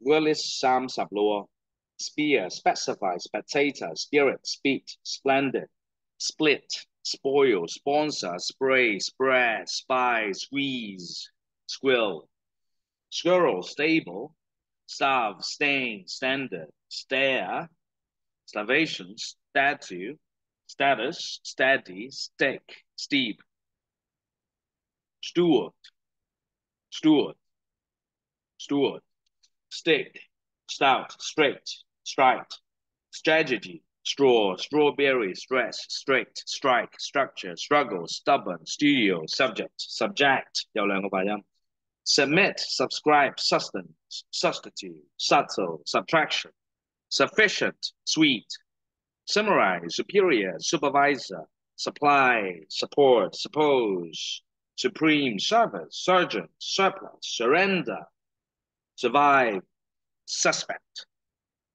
realist psalms of lore, spear, specify, spectator, spirit, speed, splendid, split, spoil, sponsor, spray, spread, spy, squeeze, squill, squirrel, stable, starve, stain, standard, stare, starvation, statue, status, steady, stick, steep, steward, steward, steward, stick, stout, straight, striped, strategy, straw, strawberry, stress, straight, strike, structure, struggle, stubborn, studio, subject, subject, submit, subscribe, sustenance, substitute, subtle, subtraction, sufficient, sweet, summarize, superior, supervisor, supply, support, suppose, supreme, service, sergeant, surplus, surrender, survive, suspect.